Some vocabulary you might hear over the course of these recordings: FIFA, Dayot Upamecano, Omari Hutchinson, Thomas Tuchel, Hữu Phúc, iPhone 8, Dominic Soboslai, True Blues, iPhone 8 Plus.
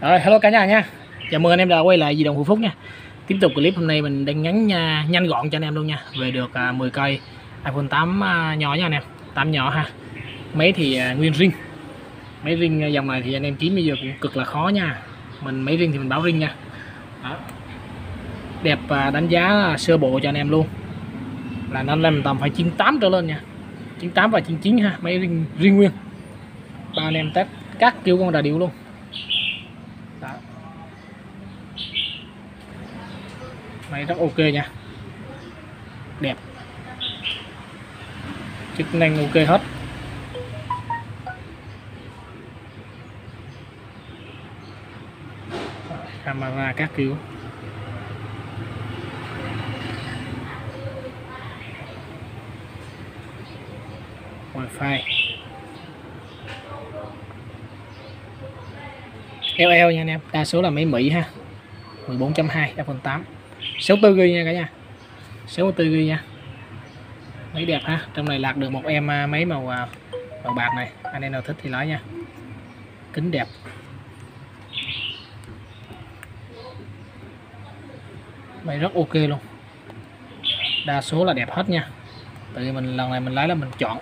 Rồi, hello cả nhà nha. Chào mừng anh em đã quay lại di động Hữu Phúc nha. Tiếp tục clip hôm nay mình đang nhắn nhanh gọn cho anh em luôn nha. Về được 10 cây iPhone 8 nhỏ nha anh em, 8 nhỏ ha. Máy thì nguyên ring. Máy ring dòng này thì anh em kiếm bây giờ cũng cực là khó nha. Mình máy ring thì mình báo ring nha. Đó. Đẹp, đánh giá sơ bộ cho anh em luôn. Là nó lên tầm phải 98 trở lên nha. 98 và 99 ha, máy ring nguyên. Ba anh em test các kiểu con đà điểu luôn. Đó. Máy rất ok nha, đẹp, chức năng ok hết. Camera các kiểu. Wi-Fi LL nha anh em, đa số là máy Mỹ ha. 14.2 iPhone 8 64GB nha cả nhà, 64GB nha. Máy đẹp ha, trong này lạc được một em máy màu bạc này. Anh em nào thích thì nói nha. Kính đẹp. Máy rất ok luôn. Đa số là đẹp hết nha. Tại vì mình lần này mình lái là mình chọn,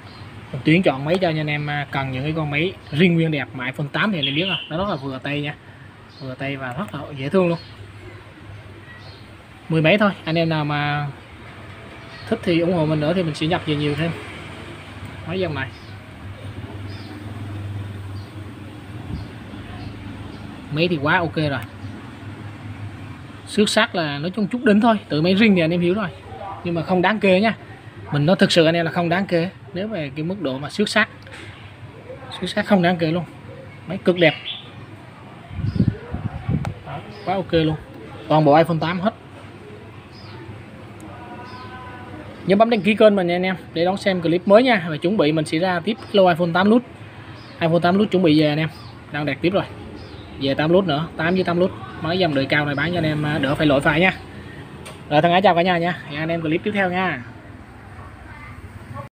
mình tuyển chọn máy cho anh em cần những cái con máy riêng nguyên đẹp. Mà iPhone 8 thì anh em biết rồi, nó rất là vừa tay nha, vừa tay và rất là dễ thương luôn. 10 mấy thôi, anh em nào mà thích thì ủng hộ mình nữa thì mình sẽ nhập về nhiều thêm máy dòng này. Máy thì quá ok rồi, xước xác là nói chung chút đỉnh thôi. Tự máy riêng thì anh em hiểu rồi, nhưng mà không đáng kê nha. Mình nói thực sự anh em là không đáng kê. Nếu về cái mức độ mà xước xác, xước xác không đáng kể luôn. Máy cực đẹp. Đó, quá ok luôn. Toàn bộ iPhone 8 hết. Nhớ bấm đăng ký kênh mình nha anh em, để đón xem clip mới nha. Và chuẩn bị mình sẽ ra tiếp lô iPhone 8 Plus. iPhone 8 Plus chuẩn bị về anh em, đang đạt tiếp rồi. Về 8 Plus nữa, 8 với 8 Plus. Mới dòng đời cao này bán cho anh em đỡ phải lỗi phải nha. Rồi thân ái chào cả nhà nha. Hẹn anh em clip tiếp theo nha.